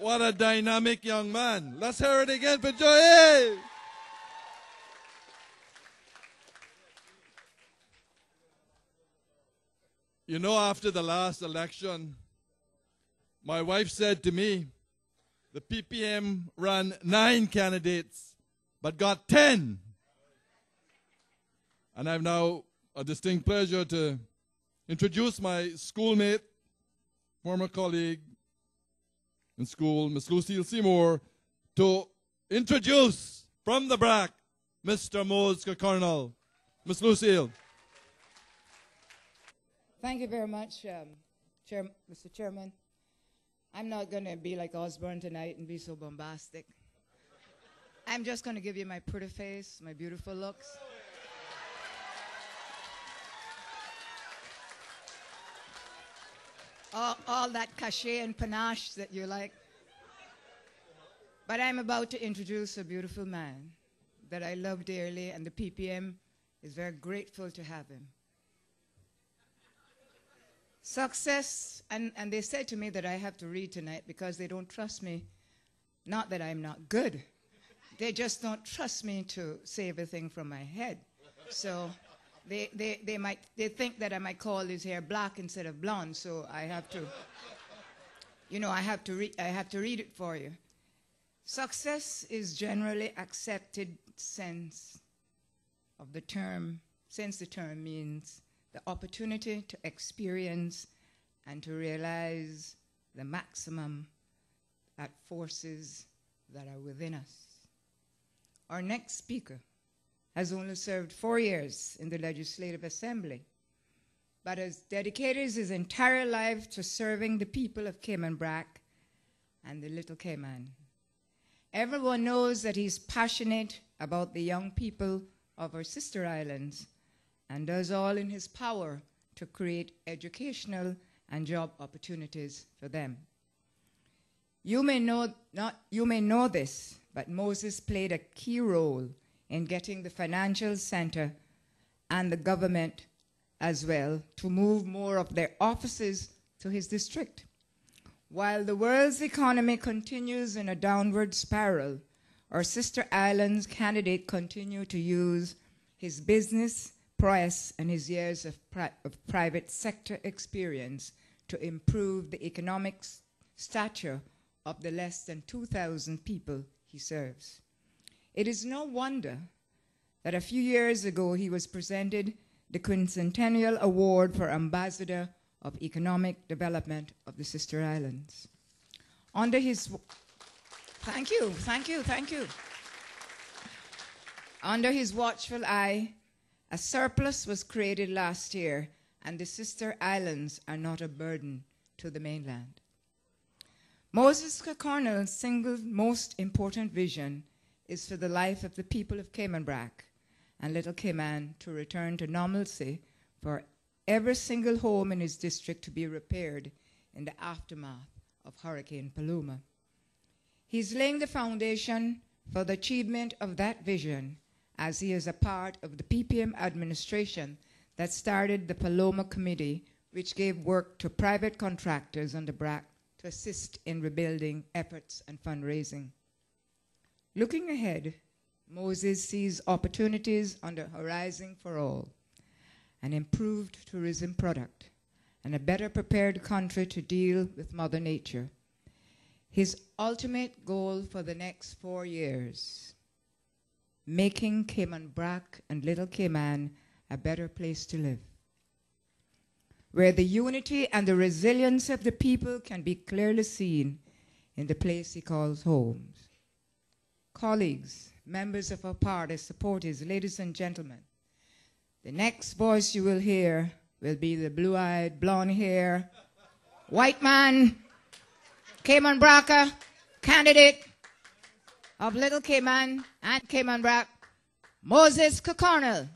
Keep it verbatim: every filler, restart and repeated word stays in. What a dynamic young man. Let's hear it again for Joey. You know, after the last election, my wife said to me, the P P M ran nine candidates, but got ten. And I have now a distinct pleasure to introduce my schoolmate, former colleague in school, Miss Lucille Seymour, to introduce from the BRAC, Mister Moses Kirkconnell. Miss Lucille. Thank you very much, um, Chair, Mister Chairman. I'm not going to be like Osbourne tonight and be so bombastic. I'm just going to give you my pretty face, my beautiful looks. All, all that cachet and panache that you like. But I'm about to introduce a beautiful man that I love dearly, and the P P M is very grateful to have him. Success, and, and they said to me that I have to read tonight because they don't trust me. Not that I'm not good. They just don't trust me to say everything from my head. So they, they, they, might, they think that I might call his hair black instead of blonde, so I have to, you know, I have to, re I have to read it for you. Success is generally accepted sense of the term, since the term means the opportunity to experience and to realize the maximum at forces that are within us. Our next speaker has only served four years in the Legislative Assembly, but has dedicated his entire life to serving the people of Cayman Brac and the Little Cayman. Everyone knows that he's passionate about the young people of our sister islands, and does all in his power to create educational and job opportunities for them. You may know, not, you may know this, but Moses played a key role in getting the financial center and the government as well to move more of their offices to his district. While the world's economy continues in a downward spiral, our sister islands candidate continue to use his business prowess and his years of, pri of private sector experience to improve the economic stature of the less than two thousand people he serves. It is no wonder that a few years ago he was presented the Quincentennial Award for Ambassador of Economic Development of the Sister Islands. Under his... Thank you, thank you, thank you. Under his watchful eye, a surplus was created last year, and the sister islands are not a burden to the mainland. Moses Kirkconnell's single most important vision is for the life of the people of Cayman Brac and Little Cayman to return to normalcy, for every single home in his district to be repaired in the aftermath of Hurricane Paloma. He's laying the foundation for the achievement of that vision, as he is a part of the P P M administration that started the Paloma Committee, which gave work to private contractors on the BRAC to assist in rebuilding efforts and fundraising. Looking ahead, Moses sees opportunities on the horizon for all, an improved tourism product, and a better prepared country to deal with Mother Nature. His ultimate goal for the next four years: making Cayman Brac and Little Cayman a better place to live, where the unity and the resilience of the people can be clearly seen in the place he calls homes. Colleagues, members of our party, supporters, ladies and gentlemen, the next voice you will hear will be the blue-eyed, blonde-haired, white man, Cayman Braca, candidate of Little Cayman and Cayman Brac, Moses Kirkconnell.